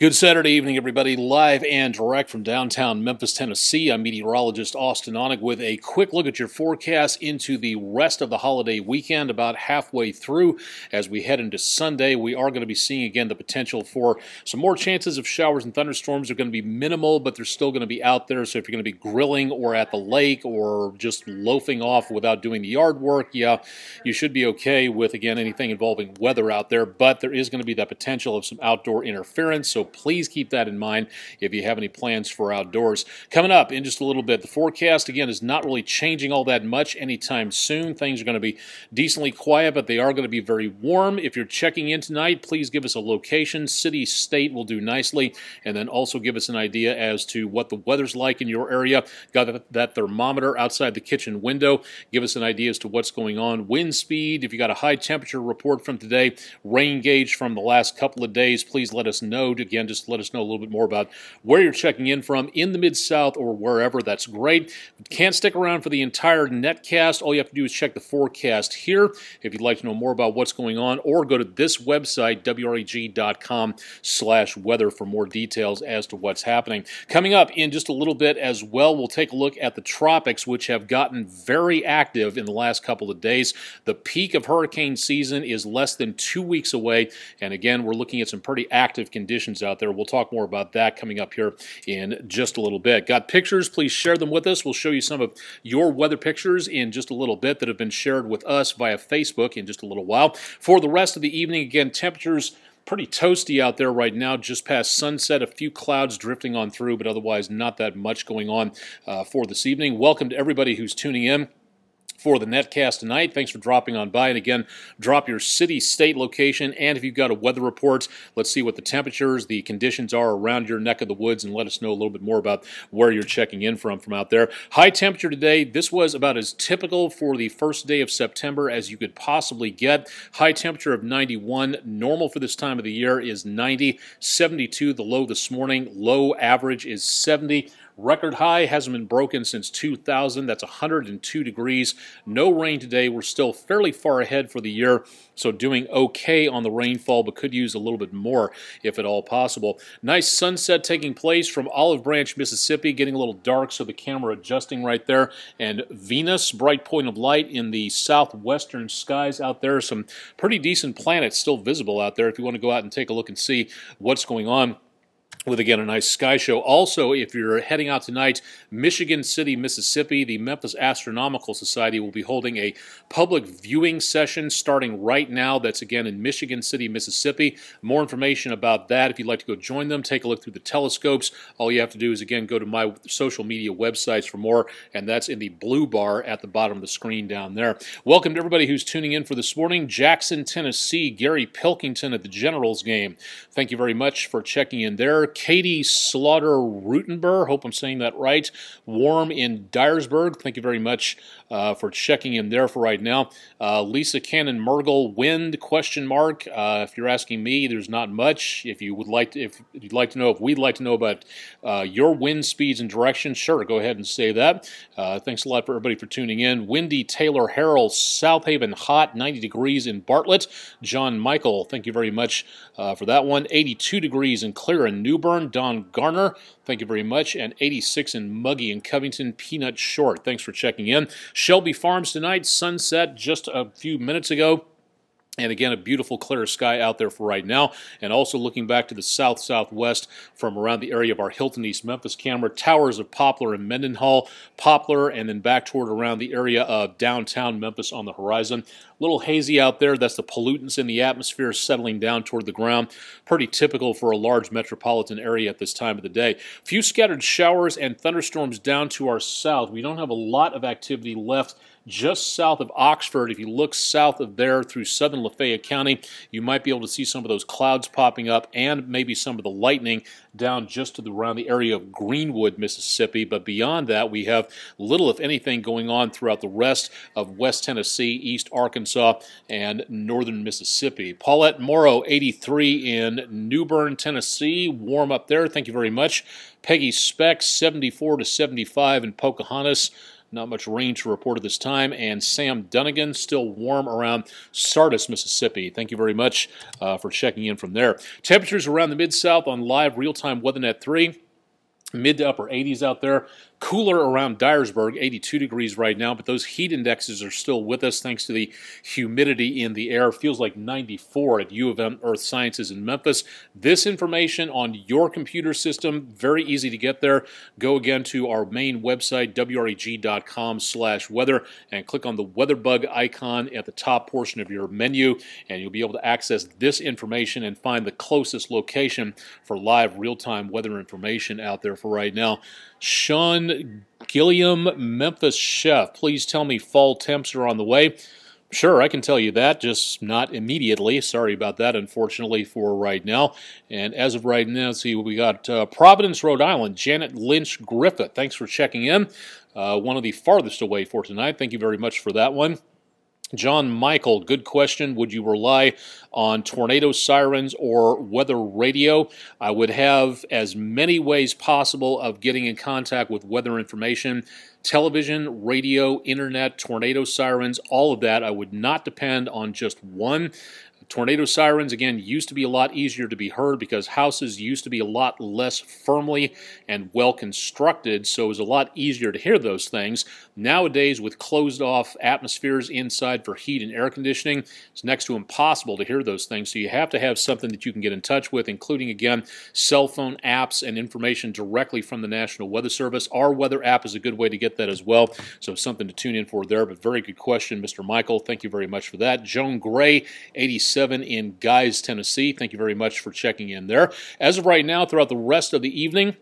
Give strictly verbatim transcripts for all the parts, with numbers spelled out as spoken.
Good Saturday evening, everybody. Live and direct from downtown Memphis, Tennessee. I'm meteorologist Austen Onek with a quick look at your forecast into the rest of the holiday weekend. About halfway through, as we head into Sunday, we are going to be seeing again the potential for some more chances of showers and thunderstorms. They're going to be minimal, but they're still going to be out there. So if you're going to be grilling or at the lake or just loafing off without doing the yard work, yeah, you should be okay with, again, anything involving weather out there. But there is going to be that potential of some outdoor interference. So please keep that in mind if you have any plans for outdoors. Coming up in just a little bit, the forecast, again, is not really changing all that much anytime soon. Things are going to be decently quiet, but they are going to be very warm. If you're checking in tonight, please give us a location. City, state will do nicely, and then also give us an idea as to what the weather's like in your area. Got that thermometer outside the kitchen window. Give us an idea as to what's going on. Wind speed, if you got a high temperature report from today, rain gauge from the last couple of days, please let us know. To Again, just let us know a little bit more about where you're checking in from in the Mid-South or wherever. That's great. Can't stick around for the entire netcast. All you have to do is check the forecast here. If you'd like to know more about what's going on, or go to this website, W R A G dot com slash weather, for more details as to what's happening. Coming up in just a little bit as well, we'll take a look at the tropics, which have gotten very active in the last couple of days. The peak of hurricane season is less than two weeks away, and again, we're looking at some pretty active conditions out there. We'll talk more about that coming up here in just a little bit. Got pictures? Please share them with us. We'll show you some of your weather pictures in just a little bit that have been shared with us via Facebook in just a little while. For the rest of the evening, again, temperatures pretty toasty out there right now, just past sunset, a few clouds drifting on through, but otherwise not that much going on uh, for this evening. Welcome to everybody who's tuning in for the netcast tonight. Thanks for dropping on by. And again, drop your city, state, location, and if you've got a weather report, let's see what the temperatures, the conditions are around your neck of the woods, and let us know a little bit more about where you're checking in from from out there. High temperature today, this was about as typical for the first day of September as you could possibly get. High temperature of ninety-one. Normal for this time of the year is ninety. seventy-two the low this morning. Low average is seventy. Record high hasn't been broken since two thousand. That's one hundred two degrees. No rain today. We're still fairly far ahead for the year, so doing okay on the rainfall, but could use a little bit more if at all possible. Nice sunset taking place from Olive Branch, Mississippi. Getting a little dark, so the camera adjusting right there. And Venus, bright point of light in the southwestern skies out there. Some pretty decent planets still visible out there if you want to go out and take a look and see what's going on, with, again, a nice sky show. Also, if you're heading out tonight, Michigan City, Mississippi, the Memphis Astronomical Society will be holding a public viewing session starting right now. That's, again, in Michigan City, Mississippi. More information about that, if you'd like to go join them, take a look through the telescopes. All you have to do is, again, go to my social media websites for more, and that's in the blue bar at the bottom of the screen down there. Welcome to everybody who's tuning in for this morning. Jackson, Tennessee, Gary Pilkington at the Generals game. Thank you very much for checking in there. Katie Slaughter Rutenberg, hope I'm saying that right. Warm in Dyersburg, thank you very much uh, for checking in there for right now. Uh, Lisa Cannon Mergle, wind question mark. Uh, if you're asking me, there's not much. If you would like to, if you'd like to know, if we'd like to know about uh, your wind speeds and direction, sure, go ahead and say that. Uh, thanks a lot for everybody for tuning in. Wendy Taylor Harrell, South Haven, hot, ninety degrees in Bartlett. John Michael, thank you very much uh, for that one. eighty-two degrees in Clear and New. Burn, Don Garner, thank you very much, and eighty-six in Muggy in Covington, Peanut Short. Thanks for checking in. Shelby Farms tonight, sunset just a few minutes ago. And again, a beautiful clear sky out there for right now. And also looking back to the south-southwest from around the area of our Hilton East Memphis camera, towers of Poplar and Mendenhall, Poplar, and then back toward around the area of downtown Memphis on the horizon. A little hazy out there. That's the pollutants in the atmosphere settling down toward the ground. Pretty typical for a large metropolitan area at this time of the day. A few scattered showers and thunderstorms down to our south. We don't have a lot of activity left. Just south of Oxford, if you look south of there through southern Lafayette County, you might be able to see some of those clouds popping up and maybe some of the lightning down just to the, around the area of Greenwood, Mississippi. But beyond that, we have little, if anything, going on throughout the rest of West Tennessee, East Arkansas, and northern Mississippi. Paulette Morrow, eighty-three in New Bern, Tennessee. Warm up there. Thank you very much. Peggy Speck, seventy-four to seventy-five in Pocahontas. Not much rain to report at this time. And Sam Dunnigan, still warm around Sardis, Mississippi. Thank you very much uh, for checking in from there. Temperatures around the Mid-South on live real-time WeatherNet three. Mid to upper eighties out there. Cooler around Dyersburg, eighty-two degrees right now, but those heat indexes are still with us thanks to the humidity in the air. Feels like ninety-four at U of M Earth Sciences in Memphis. This information on your computer system, very easy to get there. Go again to our main website, w r e g dot com slash weather, and click on the weather bug icon at the top portion of your menu, and you'll be able to access this information and find the closest location for live real-time weather information out there for right now. Sean Gilliam, Memphis chef, please tell me fall temps are on the way. Sure, I can tell you that, just not immediately. Sorry about that, unfortunately, for right now. And as of right now, let's see, we got uh, Providence, Rhode Island, Janet Lynch Griffith. Thanks for checking in. Uh, one of the farthest away for tonight. Thank you very much for that one. John Michael, good question. Would you rely on tornado sirens or weather radio? I would have as many ways possible of getting in contact with weather information. Television, radio, internet, tornado sirens, all of that. I would not depend on just one. Tornado sirens, again, used to be a lot easier to be heard because houses used to be a lot less firmly and well constructed, so it was a lot easier to hear those things. Nowadays, with closed-off atmospheres inside for heat and air conditioning, it's next to impossible to hear those things, so you have to have something that you can get in touch with, including, again, cell phone apps and information directly from the National Weather Service. Our weather app is a good way to get that as well, so something to tune in for there, but very good question, Mister Michael. Thank you very much for that. Joan Gray, eighty-six. In Guise, Tennessee. Thank you very much for checking in there. As of right now, throughout the rest of the evening,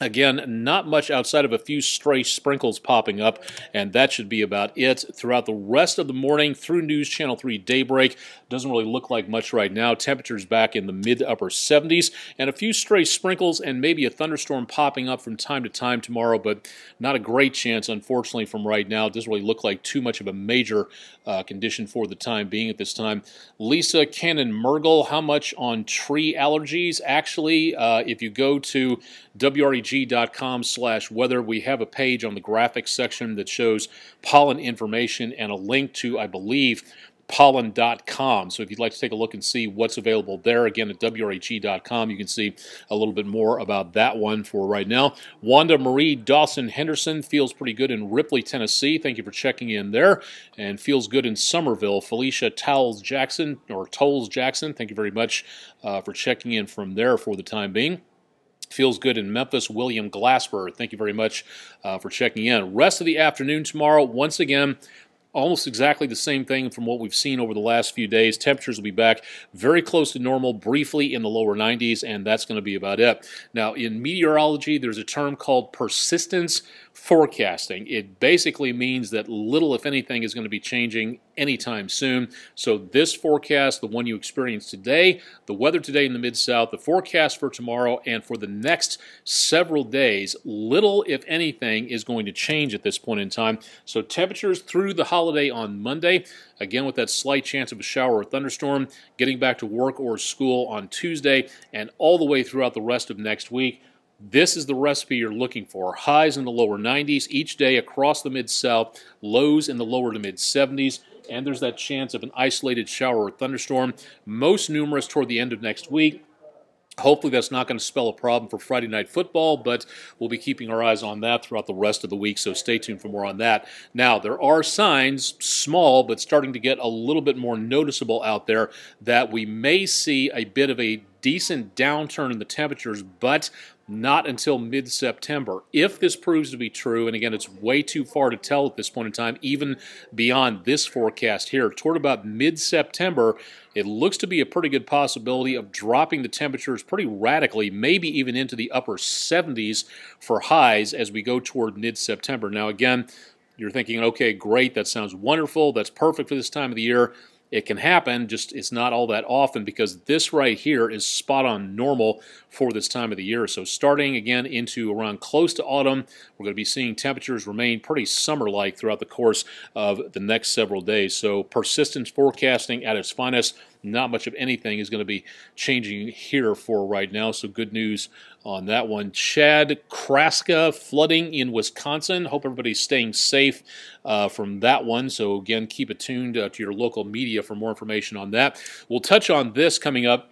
again, not much outside of a few stray sprinkles popping up, and that should be about it. Throughout the rest of the morning, through News Channel three daybreak, doesn't really look like much right now. Temperatures back in the mid-upper seventies, and a few stray sprinkles and maybe a thunderstorm popping up from time to time tomorrow, but not a great chance, unfortunately, from right now. It doesn't really look like too much of a major uh, condition for the time being at this time. Lisa Cannon Mergle, how much on tree allergies? Actually, uh, if you go to w r e g dot com slash weather. We have a page on the graphics section that shows pollen information and a link to, I believe, pollen dot com. So if you'd like to take a look and see what's available there, again, at w r e g dot com, you can see a little bit more about that one for right now. Wanda Marie Dawson Henderson feels pretty good in Ripley, Tennessee. Thank you for checking in there. And feels good in Somerville. Felicia Towles Jackson, or Towles Jackson, thank you very much uh, for checking in from there for the time being. Feels good in Memphis. William Glasper, thank you very much uh, for checking in. Rest of the afternoon tomorrow, once again, almost exactly the same thing from what we've seen over the last few days. Temperatures will be back very close to normal, briefly in the lower nineties, and that's going to be about it. Now, in meteorology, there's a term called persistence forecasting. It basically means that little, if anything, is going to be changing anytime soon. So this forecast, the one you experienced today, the weather today in the Mid-South, the forecast for tomorrow, and for the next several days, little, if anything, is going to change at this point in time. So temperatures through the holiday on Monday, again with that slight chance of a shower or thunderstorm, getting back to work or school on Tuesday, and all the way throughout the rest of next week. This is the recipe you're looking for. Highs in the lower nineties each day across the Mid-South, lows in the lower to mid-seventies, and there's that chance of an isolated shower or thunderstorm, most numerous toward the end of next week. Hopefully that's not going to spell a problem for Friday Night Football, but we'll be keeping our eyes on that throughout the rest of the week, so stay tuned for more on that. Now, there are signs, small, but starting to get a little bit more noticeable out there, that we may see a bit of a decent downturn in the temperatures, but not until mid-September. If this proves to be true, and again, it's way too far to tell at this point in time, even beyond this forecast here, toward about mid-September, it looks to be a pretty good possibility of dropping the temperatures pretty radically, maybe even into the upper seventies for highs as we go toward mid-September. Now, again, you're thinking, okay, great, that sounds wonderful, that's perfect for this time of the year. It can happen, just it's not all that often because this right here is spot on normal for this time of the year. So starting again into around close to autumn, we're going to be seeing temperatures remain pretty summer-like throughout the course of the next several days. So persistence forecasting at its finest. not much of anything is going to be changing here for right now, so good news on that one. Chad Kraska, flooding in Wisconsin. Hope everybody's staying safe uh, from that one. So again, keep it tuned uh, to your local media for more information on that. We'll touch on this coming up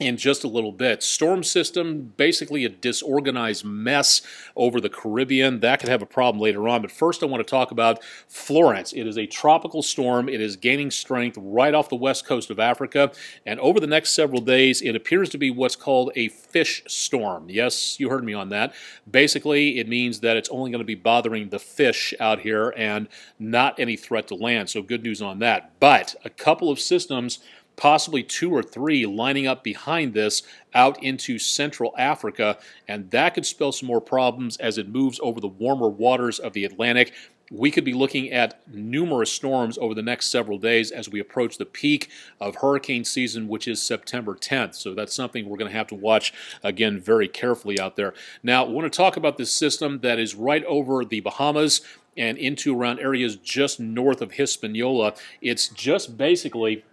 in just a little bit. Storm system, basically a disorganized mess over the Caribbean. That could have a problem later on. But first I want to talk about Florence. It is a tropical storm. It is gaining strength right off the west coast of Africa. And over the next several days, it appears to be what's called a fish storm. Yes, you heard me on that. Basically, it means that it's only going to be bothering the fish out here and not any threat to land. So good news on that. But a couple of systems, possibly two or three, lining up behind this out into Central Africa, and that could spell some more problems as it moves over the warmer waters of the Atlantic. We could be looking at numerous storms over the next several days as we approach the peak of hurricane season, which is September tenth. So that's something we're going to have to watch, again, very carefully out there. Now, I want to talk about this system that is right over the Bahamas and into around areas just north of Hispaniola. It's just basically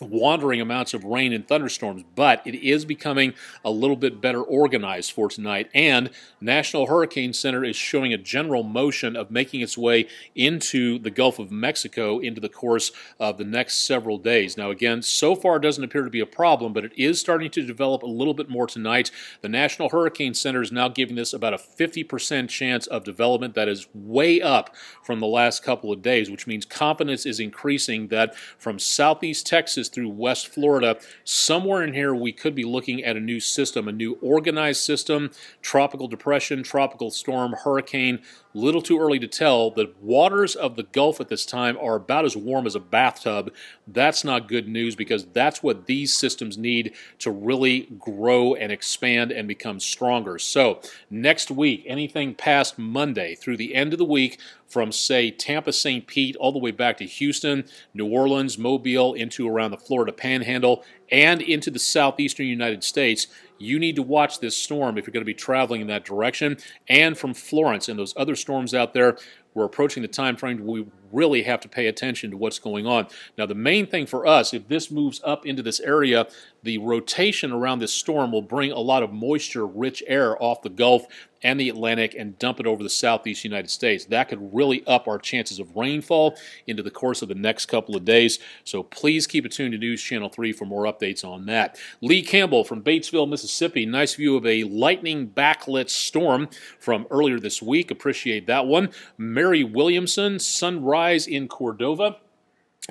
wandering amounts of rain and thunderstorms, but it is becoming a little bit better organized for tonight, and National Hurricane Center is showing a general motion of making its way into the Gulf of Mexico into the course of the next several days. Now again, so far it doesn't appear to be a problem, but it is starting to develop a little bit more tonight. The National Hurricane Center is now giving this about a fifty percent chance of development. That is way up from the last couple of days, which means confidence is increasing that from southeast Texas through West Florida, somewhere in here we could be looking at a new system, a new organized system, tropical depression, tropical storm, hurricane. Little too early to tell. The waters of the Gulf at this time are about as warm as a bathtub. That's not good news, because that's what these systems need to really grow and expand and become stronger. So next week, anything past Monday through the end of the week, from say Tampa, Saint Pete, all the way back to Houston, New Orleans, Mobile, into around the Florida Panhandle, and into the southeastern United States, you need to watch this storm if you're going to be traveling in that direction. And from Florence and those other storms out there, we're approaching the time frame we really have to pay attention to what's going on. Now, the main thing for us, if this moves up into this area, the rotation around this storm will bring a lot of moisture-rich air off the Gulf and the Atlantic and dump it over the southeast United States. That could really up our chances of rainfall into the course of the next couple of days. So please keep it tuned to News Channel three for more updates on that. Lee Campbell from Batesville, Mississippi. Nice view of a lightning backlit storm from earlier this week. Appreciate that one. Mary Williamson, sunrise in Cordova.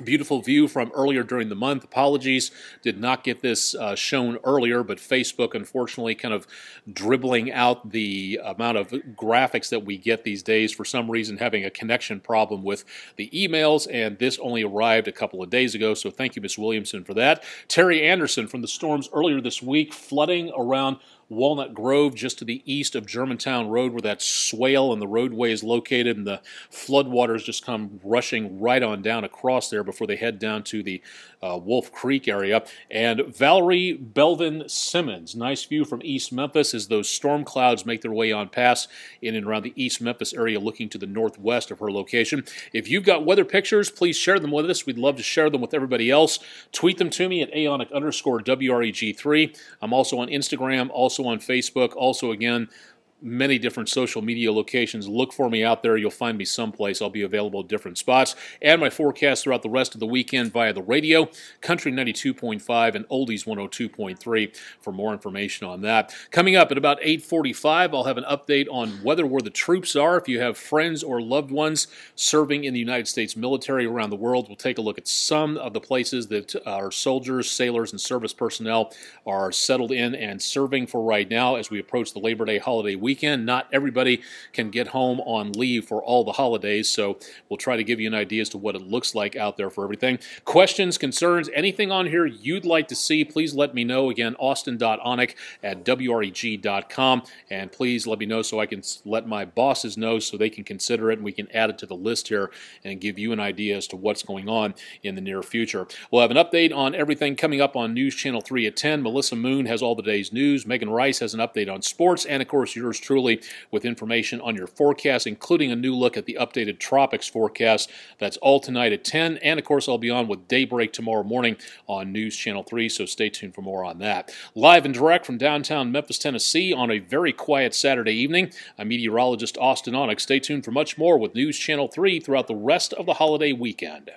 Beautiful view from earlier during the month. Apologies, did not get this uh, shown earlier, but Facebook, unfortunately, kind of dribbling out the amount of graphics that we get these days, for some reason having a connection problem with the emails, and this only arrived a couple of days ago, so thank you, Miss Williamson, for that. Terry Anderson from the storms earlier this week, flooding around Walnut Grove, just to the east of Germantown Road, where that swale and the roadway is located, and the floodwaters just come rushing right on down across there before they head down to the uh, Wolf Creek area. And Valerie Belvin Simmons, nice view from East Memphis as those storm clouds make their way on past in and around the East Memphis area, looking to the northwest of her location. If you've got weather pictures, please share them with us. We'd love to share them with everybody else. Tweet them to me at Aonic underscore W R E G three. I'm also on Instagram, also Also on Facebook, also again, many different social media locations. Look for me out there. You'll find me someplace. I'll be available at different spots. And my forecast throughout the rest of the weekend via the radio, Country ninety-two point five and Oldies one oh two point three for more information on that. Coming up at about eight forty-five, I'll have an update on weather where the troops are. If you have friends or loved ones serving in the United States military around the world, we'll take a look at some of the places that our soldiers, sailors, and service personnel are settled in and serving for right now as we approach the Labor Day holiday weekend. Weekend. Not everybody can get home on leave for all the holidays, so we'll try to give you an idea as to what it looks like out there for everything. Questions, concerns, anything on here you'd like to see, please let me know. Again, Austen.Onek at W R E G dot com, and please let me know so I can let my bosses know so they can consider it and we can add it to the list here and give you an idea as to what's going on in the near future. We'll have an update on everything coming up on News Channel three at ten. Melissa Moon has all the day's news. Megan Rice has an update on sports, and of course, yours yours truly with information on your forecast, including a new look at the updated tropics forecast. That's all tonight at ten, and of course I'll be on with Daybreak tomorrow morning on News Channel three, so stay tuned for more on that. Live and direct from downtown Memphis, Tennessee on a very quiet Saturday evening, I'm meteorologist Austen Onek. Stay tuned for much more with News Channel three throughout the rest of the holiday weekend.